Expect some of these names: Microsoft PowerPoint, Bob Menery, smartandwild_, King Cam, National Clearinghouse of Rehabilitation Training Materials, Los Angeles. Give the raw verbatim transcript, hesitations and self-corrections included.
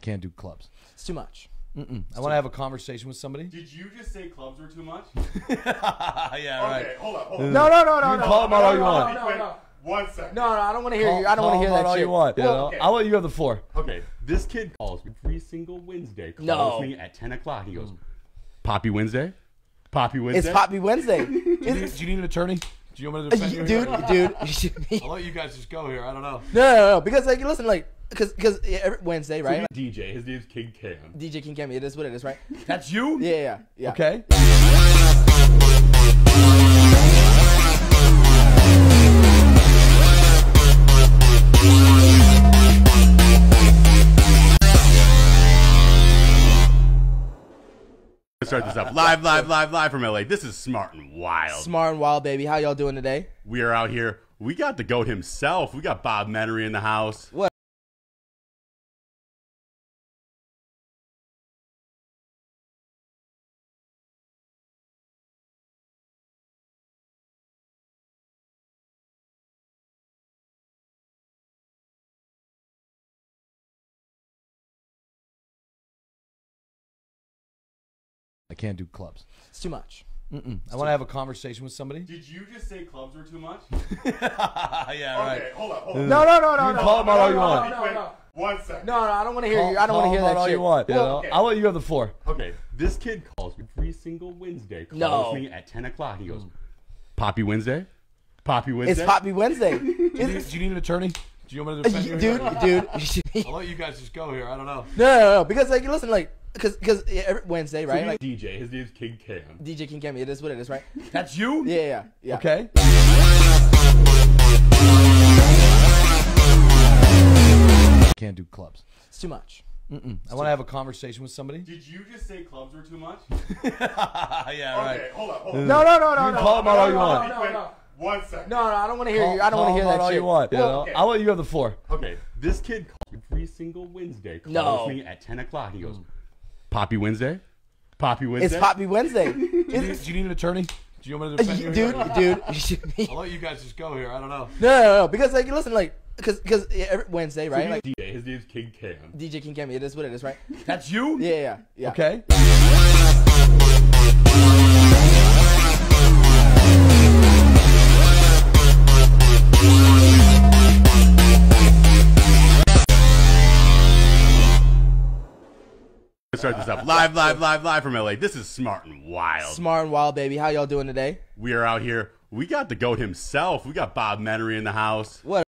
can't do clubs. It's too much. Mm-mm. I want to have a conversation with somebody. Did you just say clubs were too much? Yeah, right. Okay, hold on, hold on. No, no, no, no. You can call them out all you want. No, no, no. One second. No, no, I don't want to hear you. I don't want to hear that all shit. You want. Well, you know? Okay. I'll let you have the floor. Okay, this kid calls me every single Wednesday. Calls no. me at ten o'clock. He goes, Poppy Wednesday? Poppy Wednesday? It's Poppy Wednesday. Do, you need, do you need an attorney? Do you want me to defend you? Dude, dude. You should be... I'll let you guys just go here. I don't know. No, no, no. Because, like, listen, like, Cause, cause every Wednesday, right? So D J, his name's King Cam. D J King Cam, it is what it is, right? That's you? Yeah, yeah, yeah. Okay. Let's start this up. Live, live, live, live from L A. This is Smart and Wild. Smart and Wild, baby. How y'all doing today? We are out here. We got the goat himself. We got Bob Menery in the house. What? I can't do clubs. It's too much. Mm-mm. I want to have a conversation with somebody. Did you just say clubs were too much? Yeah, right. Okay, hold on, hold on. No, no, no, no, no. Call them out all you want. No, no, no. One second. No, no, I don't want to hear you. I don't want to hear that all shit. You want. Well, you know? Okay. I'll let you have the floor. Okay, this kid calls me every single Wednesday. Calls no. me at ten o'clock. He goes, Poppy Wednesday? Poppy Wednesday? It's Poppy Wednesday. do, you need, do you need an attorney? Do you want me to defend you? Dude, dude. You should be... I'll let you guys just go here. I don't know. No, no, no. Because, like, listen, like, Cause, cause every Wednesday, right? So like D J, his name's King Cam. D J King Cam, it is what it is, right? That's you? Yeah, yeah, yeah. Okay. Can't do clubs. It's too much. Mm-mm. I want to have a conversation with somebody. Did you just say clubs were too much? Yeah, okay, right. Okay, hold on, hold on. No, no, no, no. You can call them out all you want. No, no, no. One second. No, no, I don't want to hear call, you. I don't want to hear that all shit. You want. Well, you know? Okay. I'll let you have the floor. Okay, this kid calls every single Wednesday. Calls no. me at ten o'clock. He goes, Poppy Wednesday? Poppy Wednesday? It's Poppy Wednesday. do, you, do you need an attorney? Do you want me to defend you? Dude, here? Dude. You should be... I'll let you guys just go here. I don't know. No, no, no. Because, like, listen, like, cause, cause every Wednesday, right? So like D J, his name's King Cam. D J King Cam, it is what it is, right? That's you? Yeah, yeah, yeah. Okay. Start this up. Live, live, live, live from L A. This is Smart and Wild. Smart and Wild, baby. How y'all doing today? We are out here. We got the goat himself. We got Bob Menery in the house. What?